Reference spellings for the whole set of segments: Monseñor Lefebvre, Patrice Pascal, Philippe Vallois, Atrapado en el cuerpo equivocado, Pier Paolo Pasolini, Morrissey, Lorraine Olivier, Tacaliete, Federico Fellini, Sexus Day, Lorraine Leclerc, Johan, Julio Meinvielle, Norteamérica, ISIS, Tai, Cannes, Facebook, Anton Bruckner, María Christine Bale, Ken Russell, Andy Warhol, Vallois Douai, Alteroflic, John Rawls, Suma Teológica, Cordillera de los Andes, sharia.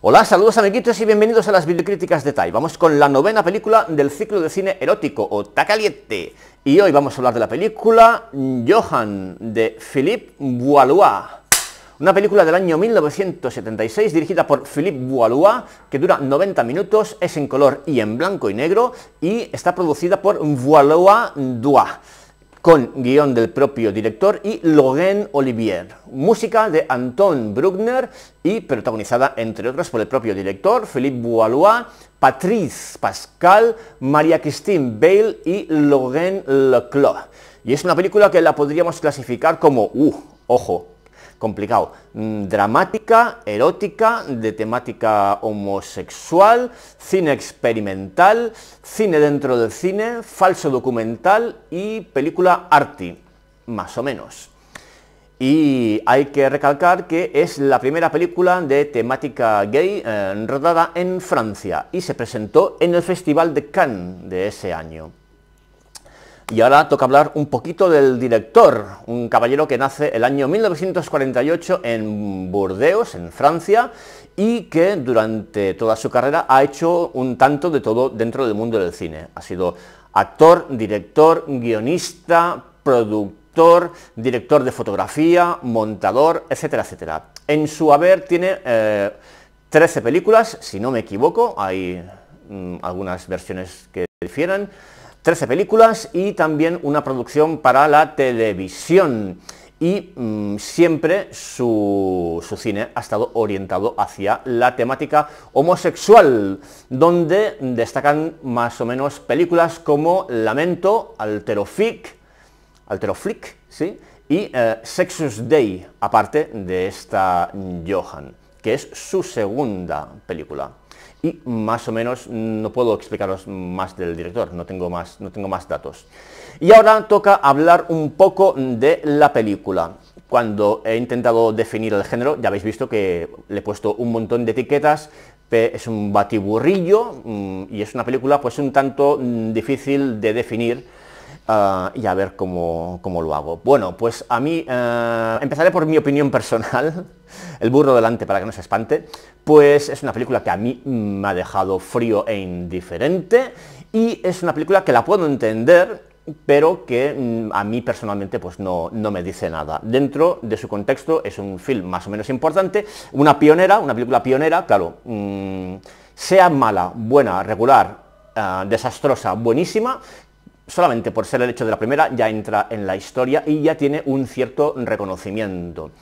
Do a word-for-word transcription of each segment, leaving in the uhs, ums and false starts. Hola, saludos amiguitos y bienvenidos a las videocríticas de Tai. Vamos con la novena película del ciclo de cine erótico, o Tacaliete. Y hoy vamos a hablar de la película Johan, de Philippe Vallois. Una película del año mil novecientos setenta y seis, dirigida por Philippe Vallois, que dura noventa minutos, es en color y en blanco y negro, y está producida por Vallois Douai, con guión del propio director y Lorraine Olivier, música de Anton Bruckner y protagonizada, entre otros, por el propio director, Philippe Vallois, Patrice Pascal, María Christine Bale y Lorraine Leclerc. Y es una película que la podríamos clasificar como, uh, ojo, complicado, dramática, erótica, de temática homosexual, cine experimental, cine dentro del cine, falso documental y película arty, más o menos. Y hay que recalcar que es la primera película de temática gay eh, rodada en Francia y se presentó en el Festival de Cannes de ese año. Y ahora toca hablar un poquito del director, un caballero que nace el año mil novecientos cuarenta y ocho en Burdeos, en Francia, y que durante toda su carrera ha hecho un tanto de todo dentro del mundo del cine. Ha sido actor, director, guionista, productor, director de fotografía, montador, etcétera, etcétera. En su haber tiene eh, trece películas, si no me equivoco, hay mmm, algunas versiones que difieren, trece películas y también una producción para la televisión. Y mmm, siempre su, su cine ha estado orientado hacia la temática homosexual, donde destacan más o menos películas como Lamento, Alteroflic, Alteroflic, ¿sí? y eh, Sexus Day, aparte de esta Johan, que es su segunda película. Y más o menos no puedo explicaros más del director, no tengo más, no tengo más datos. Y ahora toca hablar un poco de la película. Cuando he intentado definir el género, ya habéis visto que le he puesto un montón de etiquetas, es un batiburrillo y es una película pues un tanto difícil de definir. Uh, y a ver cómo, cómo lo hago. Bueno, pues a mí, uh, empezaré por mi opinión personal, el burro delante para que no se espante, pues es una película que a mí me ha dejado frío e indiferente, y es una película que la puedo entender, pero que mm, a mí personalmente pues no, no me dice nada. Dentro de su contexto es un film más o menos importante, una pionera, una película pionera, claro, mm, sea mala, buena, regular, uh, desastrosa, buenísima, solamente por ser el hecho de la primera ya entra en la historia y ya tiene un cierto reconocimiento.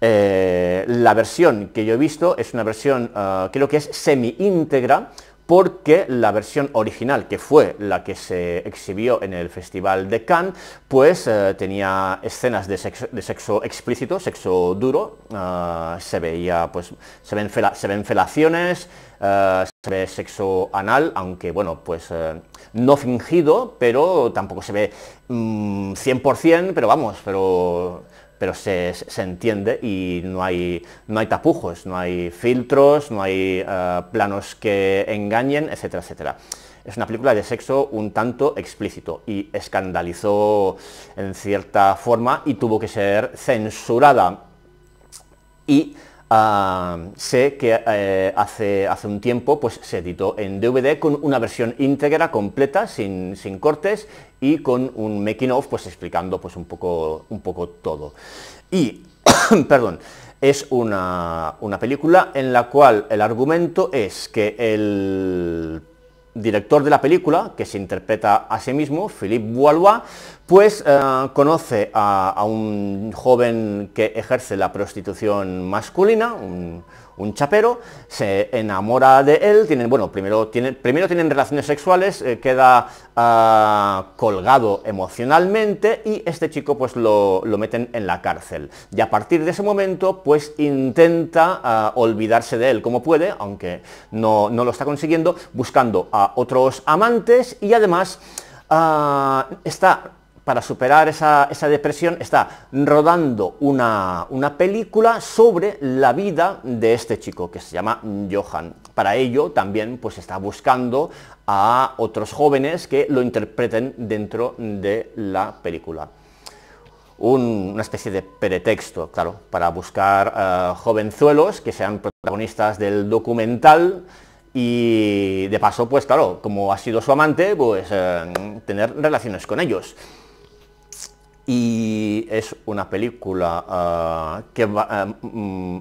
Eh, la versión que yo he visto es una versión, uh, creo que es semi-íntegra, porque la versión original, que fue la que se exhibió en el Festival de Cannes, pues eh, tenía escenas de sexo, de sexo explícito, sexo duro, uh, se veía, pues, se ven, fela, se ven felaciones, uh, se ve sexo anal, aunque, bueno, pues eh, no fingido, pero tampoco se ve mmm, cien por cien, pero vamos, pero... pero se, se entiende y no hay, no hay tapujos, no hay filtros, no hay uh, planos que engañen, etcétera, etcétera. Es una película de sexo un tanto explícito y escandalizó en cierta forma y tuvo que ser censurada. Y uh, sé que eh, hace, hace un tiempo pues, se editó en D V D con una versión íntegra, completa, sin, sin cortes, y con un making of, pues explicando pues un poco, un poco todo. Y, perdón, es una, una película en la cual el argumento es que el director de la película, que se interpreta a sí mismo, Philippe Vallois, pues eh, conoce a, a un joven que ejerce la prostitución masculina, un, un chapero, se enamora de él, tienen, bueno, primero tienen, primero tienen relaciones sexuales, eh, queda eh, colgado emocionalmente y este chico pues lo, lo meten en la cárcel. Y a partir de ese momento pues intenta eh, olvidarse de él como puede, aunque no, no lo está consiguiendo, buscando a otros amantes y además eh, está... para superar esa, esa depresión, está rodando una, una película sobre la vida de este chico, que se llama Johan. Para ello, también pues, está buscando a otros jóvenes que lo interpreten dentro de la película. un, una especie de pretexto, claro, para buscar uh, jovenzuelos que sean protagonistas del documental y de paso, pues claro, como ha sido su amante, pues uh, tener relaciones con ellos. Y es una película uh, que va, uh,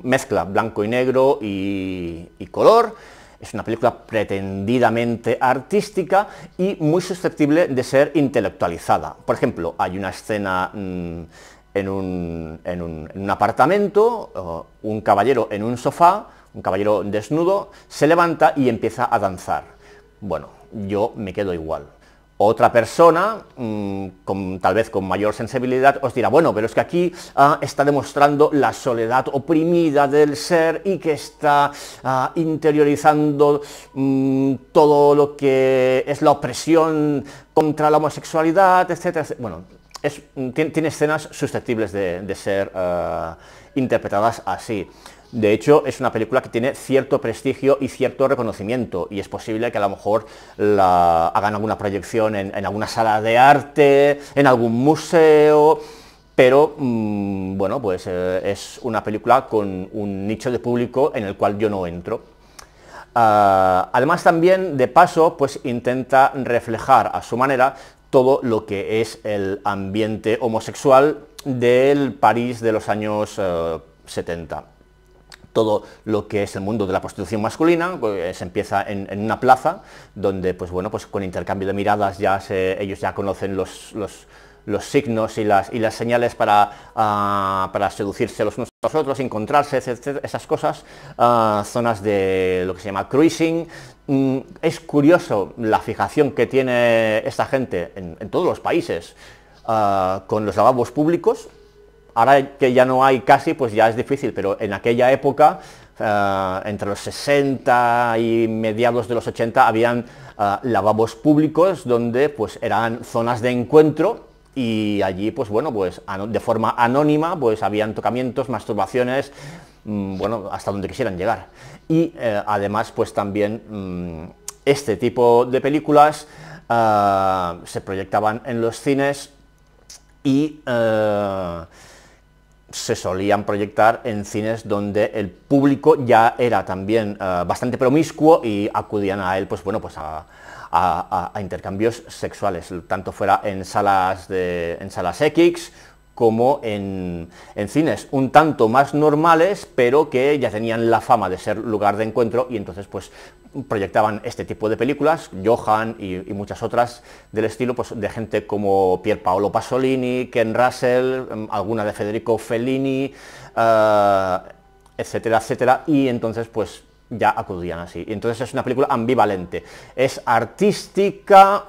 mezcla blanco y negro y, y color, es una película pretendidamente artística y muy susceptible de ser intelectualizada. Por ejemplo, hay una escena mm, en, un, en, un, en un apartamento, uh, un caballero en un sofá, un caballero desnudo, se levanta y empieza a danzar. Bueno, yo me quedo igual. Otra persona, mmm, con, tal vez con mayor sensibilidad, os dirá, bueno, pero es que aquí ah, está demostrando la soledad oprimida del ser y que está ah, interiorizando mmm, todo lo que es la opresión contra la homosexualidad, etcétera, etcétera. Bueno, es, tiene, tiene escenas susceptibles de, de ser uh, interpretadas así. De hecho, es una película que tiene cierto prestigio y cierto reconocimiento, y es posible que a lo mejor la hagan alguna proyección en, en alguna sala de arte, en algún museo, pero mmm, bueno, pues eh, es una película con un nicho de público en el cual yo no entro. Uh, además también, de paso, pues intenta reflejar a su manera todo lo que es el ambiente homosexual del París de los años eh, setenta. Todo lo que es el mundo de la prostitución masculina, pues, se empieza en, en una plaza, donde pues bueno, pues con intercambio de miradas ya se, ellos ya conocen los, los, los signos y las, y las señales para, uh, para seducirse los unos a los otros, encontrarse, etcétera, esas cosas, uh, zonas de lo que se llama cruising. Mm, es curioso la fijación que tiene esta gente en, en todos los países uh, con los lavabos públicos. Ahora que ya no hay casi, pues ya es difícil, pero en aquella época, uh, entre los sesenta y mediados de los ochenta, habían uh, lavabos públicos donde pues eran zonas de encuentro y allí, pues bueno, pues de forma anónima, pues habían tocamientos, masturbaciones, mmm, bueno, hasta donde quisieran llegar. Y eh, además, pues también mmm, este tipo de películas uh, se proyectaban en los cines y Uh, se solían proyectar en cines donde el público ya era también uh, bastante promiscuo y acudían a él, pues bueno, pues a, a, a intercambios sexuales, tanto fuera en salas de, en salas X como en, en cines un tanto más normales, pero que ya tenían la fama de ser lugar de encuentro y entonces pues proyectaban este tipo de películas, Johan y, y muchas otras del estilo, pues de gente como Pier Paolo Pasolini, Ken Russell, alguna de Federico Fellini, uh, etcétera, etcétera, y entonces pues ya acudían así. Y entonces es una película ambivalente, es artística,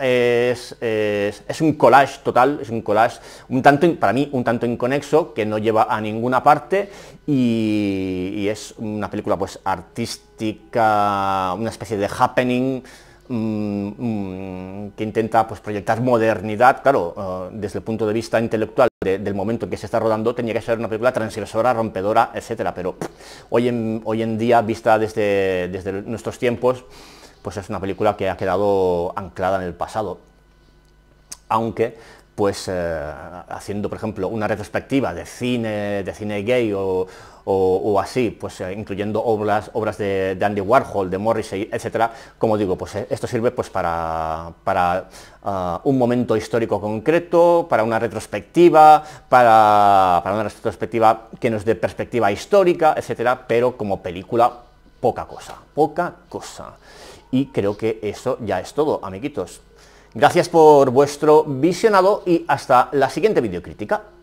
es, es, es un collage total, es un collage un tanto, para mí, un tanto inconexo, que no lleva a ninguna parte, y, y es una película pues artística, una especie de happening, que intenta pues proyectar modernidad. Claro, uh, desde el punto de vista intelectual de, del momento en que se está rodando, tenía que ser una película transgresora, rompedora, etcétera, pero pff, hoy, en, hoy en día, vista desde, desde nuestros tiempos, pues es una película que ha quedado anclada en el pasado, aunque pues eh, haciendo, por ejemplo, una retrospectiva de cine, de cine gay o O, o así, pues eh, incluyendo obras, obras de, de Andy Warhol, de Morrissey, etcétera, como digo, pues eh, esto sirve pues para, para uh, un momento histórico concreto, para una retrospectiva, para, para una retrospectiva que nos dé perspectiva histórica, etcétera, pero como película, poca cosa, poca cosa. Y creo que eso ya es todo, amiguitos. Gracias por vuestro visionado y hasta la siguiente videocrítica.